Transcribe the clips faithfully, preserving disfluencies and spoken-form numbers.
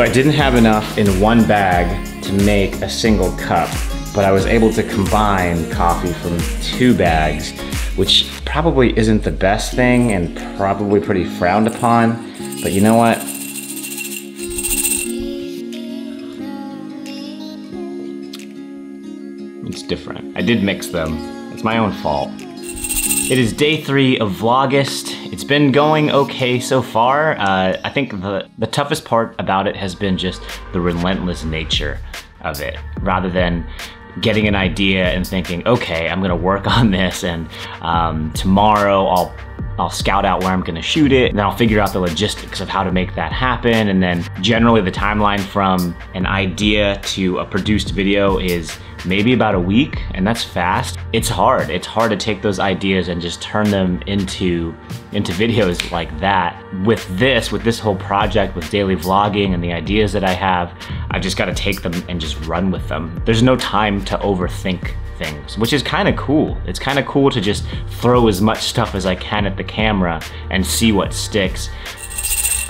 So I didn't have enough in one bag to make a single cup, but I was able to combine coffee from two bags, which probably isn't the best thing and probably pretty frowned upon, but you know what? It's different. I did mix them. It's my own fault. It is day three of Vlaugust. It's been going okay so far. Uh, I think the, the toughest part about it has been just the relentless nature of it, rather than getting an idea and thinking, okay, I'm gonna work on this, and um, tomorrow I'll I'll scout out where I'm gonna shoot it, and then I'll figure out the logistics of how to make that happen. And then generally the timeline from an idea to a produced video is maybe about a week, and that's fast. It's hard. It's hard to take those ideas and just turn them into, into videos like that. With this, with this whole project, with daily vlogging and the ideas that I have, I've just gotta take them and just run with them. There's no time to overthink things, which is kind of cool. It's kind of cool to just throw as much stuff as I can at the camera and see what sticks.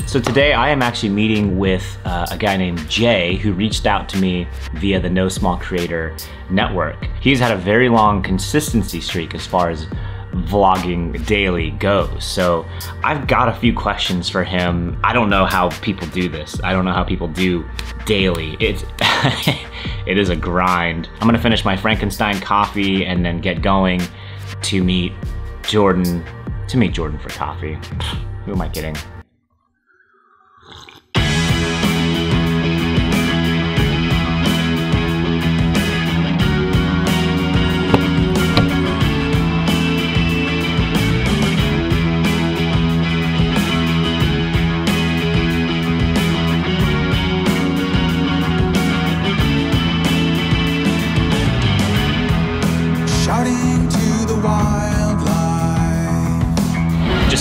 So today I am actually meeting with uh, a guy named Jay, who reached out to me via the No Small Creator network. He's had a very long consistency streak as far as vlogging daily goes. So I've got a few questions for him. I don't know how people do this. I don't know how people do daily. It's it is a grind. I'm gonna finish my Frankenstein coffee and then get going to meet Jordan, to meet Jordan for coffee. Who am I kidding?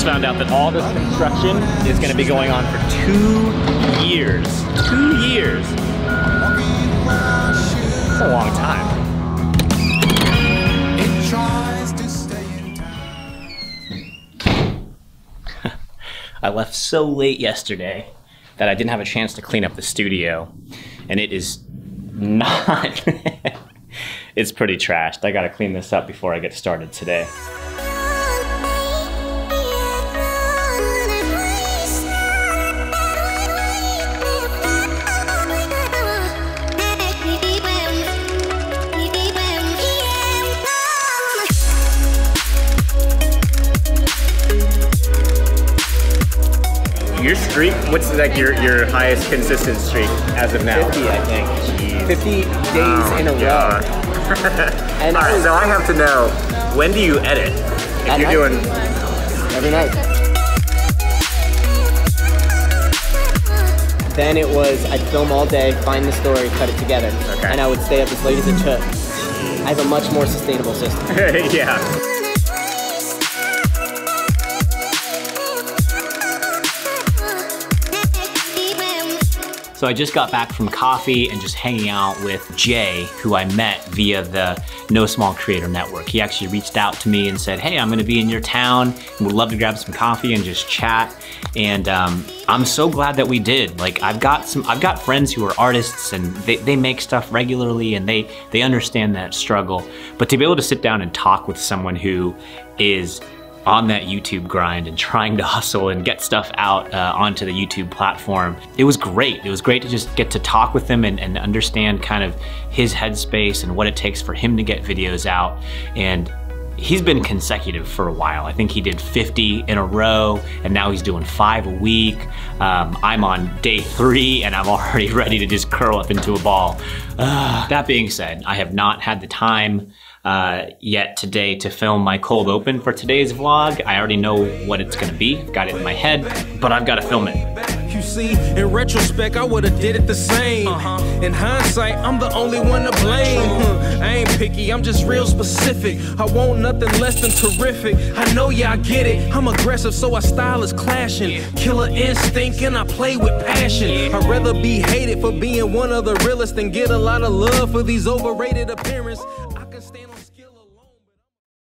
Found out that all this construction is going to be going on for two years. Two years. That's a long time. It tries to stay in town. I left so late yesterday that I didn't have a chance to clean up the studio, and it is not. It's pretty trashed. I got to clean this up before I get started today. Your streak, what's like your, your highest consistent streak as of now? fifty, I think. Jeez. fifty days oh, in a row. And all right, now I have to know, when do you edit? If At you're night? doing... Every night. Then it was, I'd film all day, find the story, cut it together. Okay. And I would stay up as late as it took. I have a much more sustainable system. Yeah. So I just got back from coffee and just hanging out with Jay, who I met via the No Small Creator Network. He actually reached out to me and said, hey, I'm gonna be in your town and would love to grab some coffee and just chat. And um, I'm so glad that we did. Like I've got some, I've got friends who are artists and they, they make stuff regularly and they, they understand that struggle. But to be able to sit down and talk with someone who is on that YouTube grind and trying to hustle and get stuff out uh, onto the YouTube platform. It was great. It was great to just get to talk with him and, and understand kind of his headspace and what it takes for him to get videos out. And he's been consecutive for a while. I think he did fifty in a row and now he's doing five a week. Um, I'm on day three and I'm already ready to just curl up into a ball. Uh, that being said, I have not had the time Uh, yet today to film my cold open for today's vlog. I already know what it's gonna be, got it in my head, but I've gotta film it. You see, in retrospect, I would've did it the same. In hindsight, I'm the only one to blame. I ain't picky, I'm just real specific. I want nothing less than terrific. I know y'all get it. I'm aggressive, so our style is clashing. Killer instinct and I play with passion. I'd rather be hated for being one of the realest than get a lot of love for these overrated appearances.